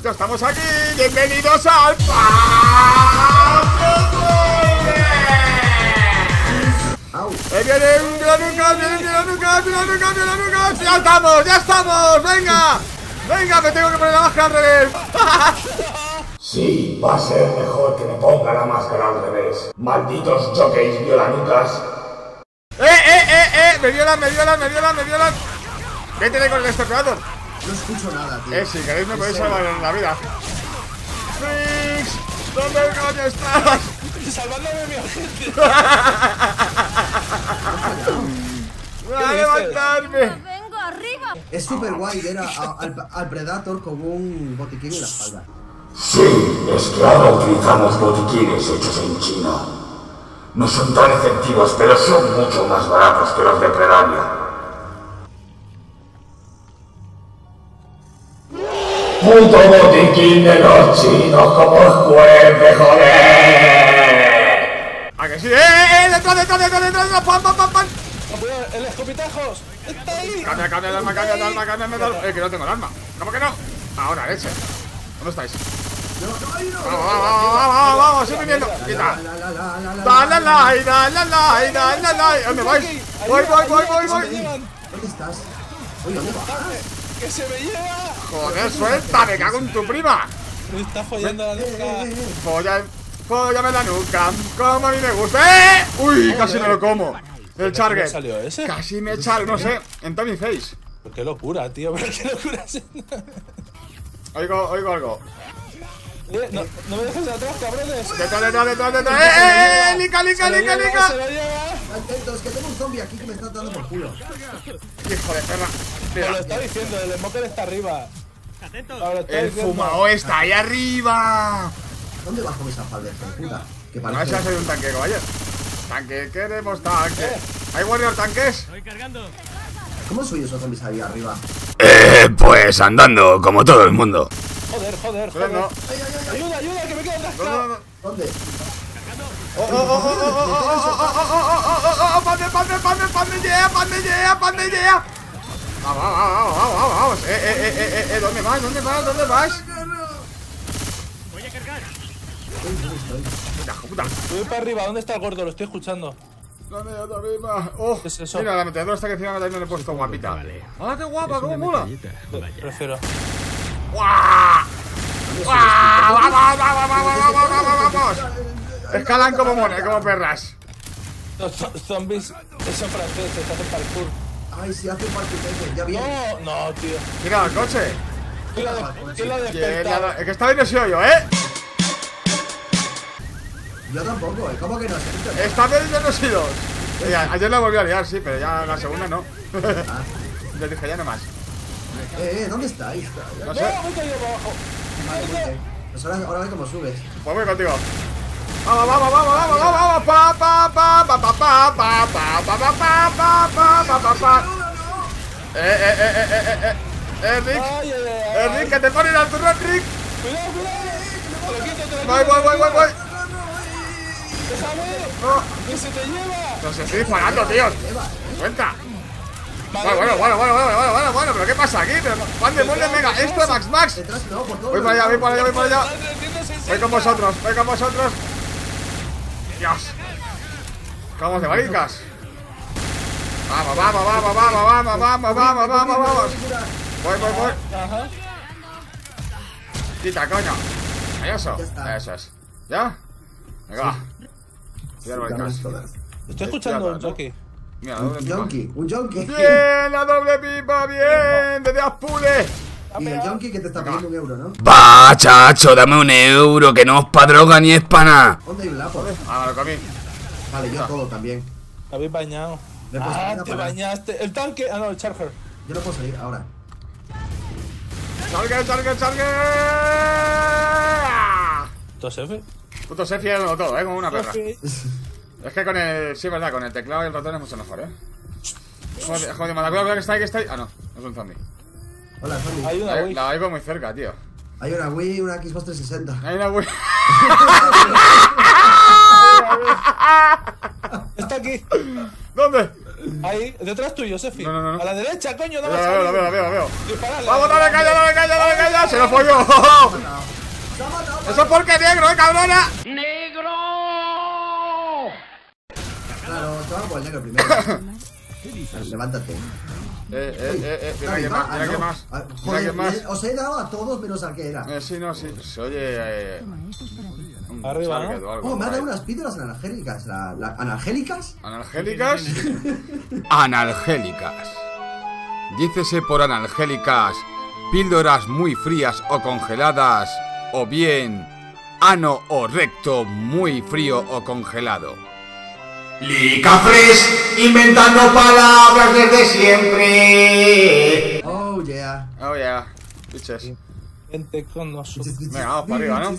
ya estamos aquí. Bienvenidos al ¡au! ¡Viene un granucas! ¡Viene un granucas! ¡Viene un granucas! ¡Viene un granucas! ¡Ya estamos! ¡Ya estamos! ¡Venga! ¡Venga! ¡Me tengo que poner la máscara al revés! Sí, va a ser mejor que me ponga la máscara al revés. Malditos jockeys violanucas. ¡Eh! ¡Me violan! ¿Qué tiene con el estornador? No escucho nada, tío. Si queréis me podéis salvar en la vida. ¡Frix! ¿Dónde coño estás? ¡Salvándome mi gente! ¡Va a levantarme! ¡Vengo arriba! Es super guay ver al Predator con un botiquín en la espalda. Sí, es claro, utilizamos botiquines hechos en China. No son tan efectivos, pero son mucho más baratos que los de Predania. ¡Puto botiquín de los chinos como el jueves, joder! ¡A que sí! ¡Detrás! ¡Pam! ¡El escopitajos! ¡Está ahí! ¡Cambia de arma! ¡Que no tengo el arma! ¿Cómo que no? Ahora, leche. ¿Dónde estáis? ¡Vamos! ¡Estoy viniendo! ¡Quita! ¡Dale! ¡Me vais! ¡Voy! ¿Dónde estás? ¡Oye, dónde vas! ¡Que se me lleva! ¡Joder, suelta! ¡Me cago en tu prima! ¡Me está follando la nuca! ¡Fóllame la nuca! ¡Como a mí me gusta! ¡Eh! ¡Uy! ¡Casi me lo como! ¡El chargue! ¿Salió ese? ¡Casi me chargue! No sé, en Tommy Face. ¡Qué locura, tío! ¡Pero qué locura! Oigo algo. No me dejes atrás, cabrones. ¡Detrás! ¡Eh! ¡Lica! ¡Se lo lleva! Atentos, que tengo un zombie aquí que me está dando por culo. ¡Hijo de perra! Te lo está diciendo, el smoker está arriba. Atentos. El fumao está ahí arriba. ¿Dónde vas con esa falda, puta? Que parece. No, soy un tanque, caballero. Tanque, queremos tanque. ¿Hay warrior tanques? Estoy cargando. ¿Cómo soy esos zombies ahí arriba? Pues andando, como todo el mundo. Joder. No. Ayuda, que me quedo atrás. No. ¿Dónde? ¡Pandellea! ¡Vamos! ¿Dónde vas? Voy a cargar. ¡Puta! Voy para arriba, ¿dónde está el gordo? Lo estoy escuchando. ¡Dame otra misma! ¡Oh! ¿Qué es eso? Mira, la metedora está que encima también le he puesto guapita. ¡Ah, qué guapa! ¡Cómo mola! Prefiero. ¡Vamos! Escalan como perras. Los zombies son franceses, hacen parkour. Ay, sí, hacen parkour, ya viene. No, tío. Mira, el coche. ¿Quién lo despierta? Es que esta vez no soy yo, ¿eh? Yo tampoco, ¿eh? ¿Cómo que no? Esta vez yo no soy yo. Ayer la volví a liar, sí, pero ya la segunda no. Yo dije, ya no más. ¿Dónde estáis? No sé. Voy caído para abajo. Ahora ve cómo subes. Pues voy contigo. Vamos. Rick. Rick, que te ponen al turrón, Rick. Cuidado. Voy. ¡Que se te lleva! ¡Nos estoy disparando, tío! ¡Cuenta! Bueno, pero ¿qué pasa aquí? ¡Juan de Molde, mega! ¡Extra, Max! Voy para allá. Voy con vosotros. ¡Dios! ¡Cómo de maricas! ¡Vamos! Voy. Quita, coño. Eso es. ¿Ya? Venga, va. Estoy escuchando un jockey. Mira, un jockey. Bien, la doble pipa, bien. Desde Azpule. Y el jockey que te está pidiendo un euro, ¿no? Va, chacho, dame un euro, que no es pa' droga ni es pa' nada. ¿Dónde hay un lapo? Ah, lo comí. Vale, yo todo también. Te habéis bañado. Te bañaste. El tanque. Ah, no, el charger. Yo no puedo salir ahora. ¡Charger! ¿Dos F? Puto Sefi es lo todo, como una perra. Es que con el... Sí, verdad, con el teclado y el ratón es mucho mejor, Joder, me da cuidado que está ahí. Ah, no, es un zombie. Hola, zombie. Hay una Wii. La oigo muy cerca, tío. Hay una Wii y una Xbox 360. Hay una Wii. Está aquí. ¿Dónde? Ahí, detrás tuyo, Sefi. No. A la derecha, coño, dame. La veo. Vamos, dale caña. Se lo follo. Eso porque negro, cabrona. Negro. Claro, toma por el negro primero. Levántate. Mira que más. Joder, os he dado a todos menos al que era. Sí. Se oye. Arriba, ¿no? Algo, me ha dado unas píldoras analgésicas. ¿Analgésicas? ¿Analgésicas? Analgésicas. Dícese por analgésicas píldoras muy frías o congeladas, o bien ano o recto muy frío o congelado. Licafres inventando palabras desde siempre. Oh yeah. Biches. Vente con nosotros. Venga, vamos para arriba, ¿no?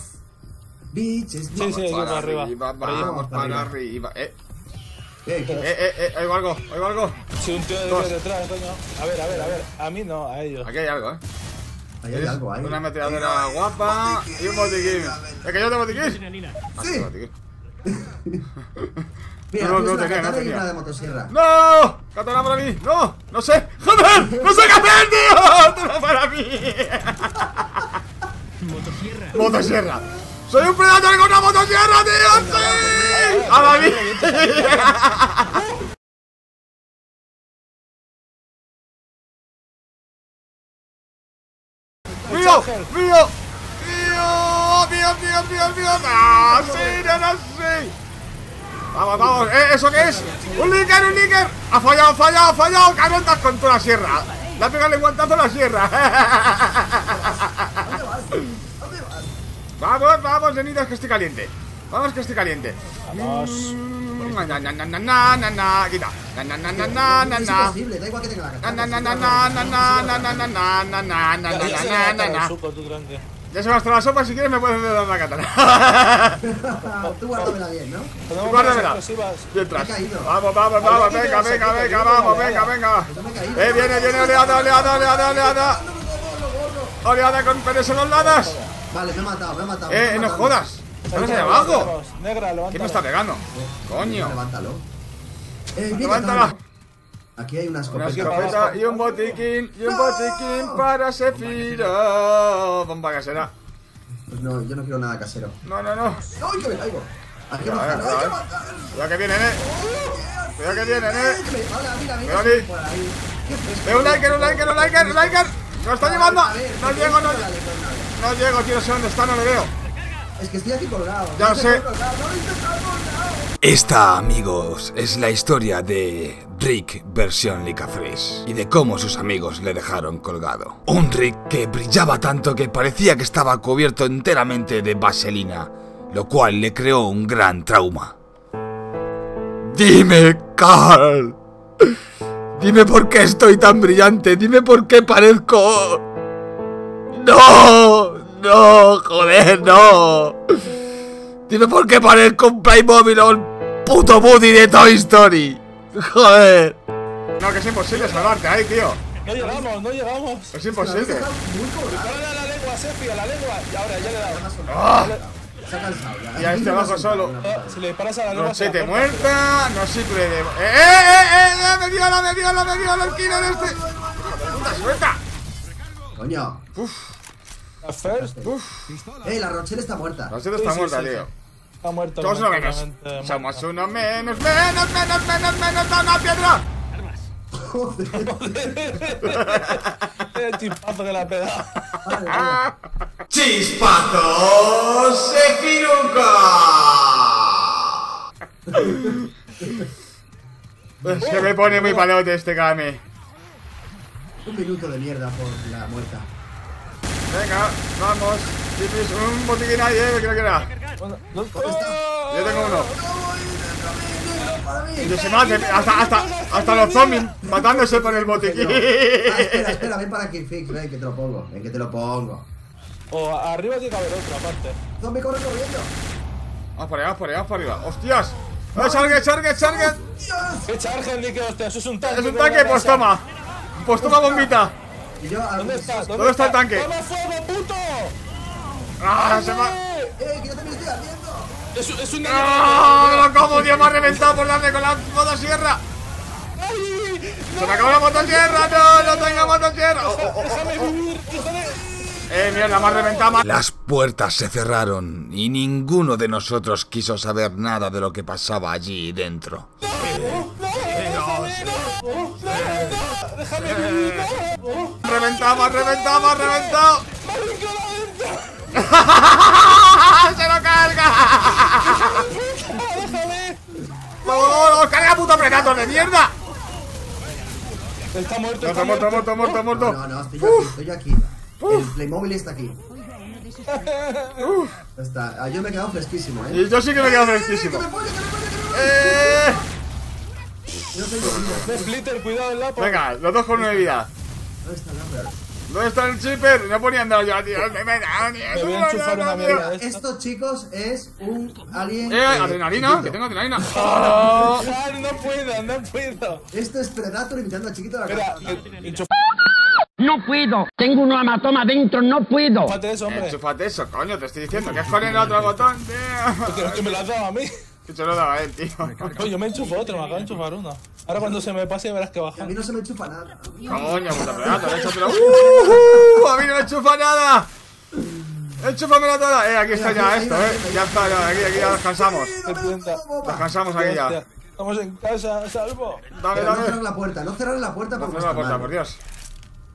Biches, biches. Sí, vamos para arriba. Vamos para arriba. Oigo algo. Sí, un tío de detrás, coño. A ver. A mí no, a ellos. Aquí hay algo, ¿eh? Ahí hay algo, ahí. Una metralladora guapa y un botiquín. ¿Es que yo tengo botiquín? Sí. Mira, no tenía. Una de motosierra. ¡No! ¡Katana para mí! ¡No! ¡No sé! ¡Joder! ¡No sé qué hacer, tío! ¡Katana para mí! ¡Motosierra! ¡Soy un predator con una motosierra, tío! ¡Sí! ¡A la mía! ¡Mío! ¡Ah, sí! ¡No sé! Vamos, ¿eso qué es? ¡Un líker! ¡Ha fallado! ¡Cabrón, estás con toda la sierra! ¡Le ha pegado el guantazo a la sierra! ¿Dónde vas? Vamos, venidas, que estoy caliente. Vamos. Quita. Es imposible, da igual que tenga la katana. Ya se me ha gastado la sopa, si quieres me puedes dar la katana. Tú guárdamela bien, ¿no? Tú guárdamela. Mientras. Vamos, venga. Viene, oleada. Oleada con penes en los lados. Vale, me he matado. No jodas. Estamos ahí abajo. ¿Quién me está pegando? Coño. Levántala. Aquí hay una escopeta y un botiquín para Sephiroth. Bomba casera. Pues no, yo no quiero nada casero. No. ¡Ay, que me caigo! Cuidado que vienen, Cuidado que vienen. Veo un liker. ¡Nos está llevando! No llego, tío, no sé dónde está, no le veo. Es que estoy aquí colgado. Ya lo sé. Esta, amigos, es la historia de Rick versión Licafres y de cómo sus amigos le dejaron colgado. Un Rick que brillaba tanto que parecía que estaba cubierto enteramente de vaselina, lo cual le creó un gran trauma. Dime, Carl. Dime por qué estoy tan brillante. Dime por qué parezco... No, joder, no. Dime por qué parezco un Playmobil o el puto Woody de Toy Story. Joder. No, que es imposible salvarte ahí, tío. No llegamos. Es imposible. A la lengua, Sefi, a la lengua. Y ahora, ya le he dado. ¡Ah! Y a este abajo solo. Si le disparas a la lengua. Nochete muerta, no sirve de... Me dio la esquina de este. ¡Puta suelta! Coño. Uf. La Rochelle está muerta. La Rochelle está muerta, tío. Está muerta. Todos lo menos. Somos uno menos. ¡Da una piedra! Armas. Joder. El chispazo que la peda. Vale. ¡Chispazo Sephiroth! Es que me pone muy palote este Kame. Un minuto de mierda por la muerta. Venga, vamos. Un botiquín ahí, creo que era. Yo tengo uno. Y se matan hasta los zombies matándose por el botiquín. Espera, ven para aquí, Fix, ven que te lo pongo. O arriba tiene que haber otra parte. Zombie corre corriendo. Vamos para arriba. ¡Hostias! ¡Charge! ¡Qué charge, Nick! ¡Hostia! ¡Eso es un tanque! ¡Es un tanque! ¡Pues toma! ¡Bombita! ¿Dónde está el tanque? ¡Toma fuego, puto! ¡Ah, se va! ¡Que yo también estoy ardiendo! ¡Es un... ¡No! ¡Cómo, Dios, me ha reventado por darle con la motosierra! ¡Ay! ¡No! ¡Se me acabó la motosierra! ¡No! ¡No tengo motosierra! ¡Déjame vivir! ¡Mierda! ¡Me has reventado! Las puertas se cerraron y ninguno de nosotros quiso saber nada de lo que pasaba allí dentro. ¡No! ¡Déjame vivir! ¡No! ¡Reventamos! ¡Reventamos! ¡Reventamos! ¡Se lo carga! ¡No! ¡Carga, puto precato de mierda! Está muerto, está muerto, está muerto, está muerto. No, no, estoy aquí, estoy aquí. El Playmobil está aquí. Ya está, yo me he quedado fresquísimo, ¿eh? Yo sí que me he quedado fresquísimo. Yo tengo Splitter, cuidado el lapo. Venga, los dos con una vida. ¿Dónde está el lapo? ¿Dónde está el chipper? No ponía andar yo, tío. Me voy a enchufar una mierda. Esto, chicos, es un alien. Adrenalina, que tengo adrenalina. ¡Oh! No puedo, no puedo. Esto es Predator invitando a Chiquito a la cara. No puedo, tengo un hematoma dentro, no puedo. Enchúfate eso, hombre. Enchúfate eso, coño, te estoy diciendo. Que es con el otro botón, tío. Que me lo has dado a mí. Que se lo daba él, tío. Oye, yo me enchufo otro, me acabo de enchufar uno. Ahora cuando se me pase verás que baja. A mí no se me enchufa nada. Coño, puta Predator, échatelo. A mí no me enchufa nada. Enchúfamela toda. Aquí está ya esto, Ya está, aquí ya descansamos. Descansamos aquí ya. Estamos en casa, salvo. Dale, dale. No cerrar la puerta, no cerrar la puerta. No cerrar la puerta, por Dios.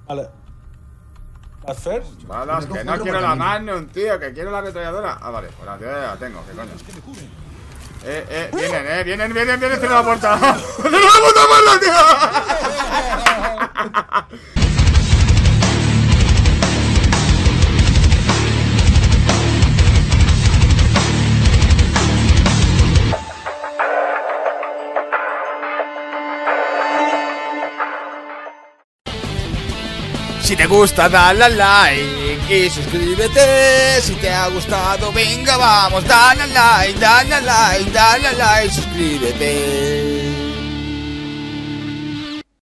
Vale. ¿Hacer? Balas, que no quiero la Magnum, tío, que quiero la ametralladora. Ah, vale, pues la tengo, que coño. Vienen, cierra la puerta. ¡Cierra la puta puerta, tío! Si te gusta dale al like y suscríbete. Si te ha gustado venga vamos, dale al like, suscríbete.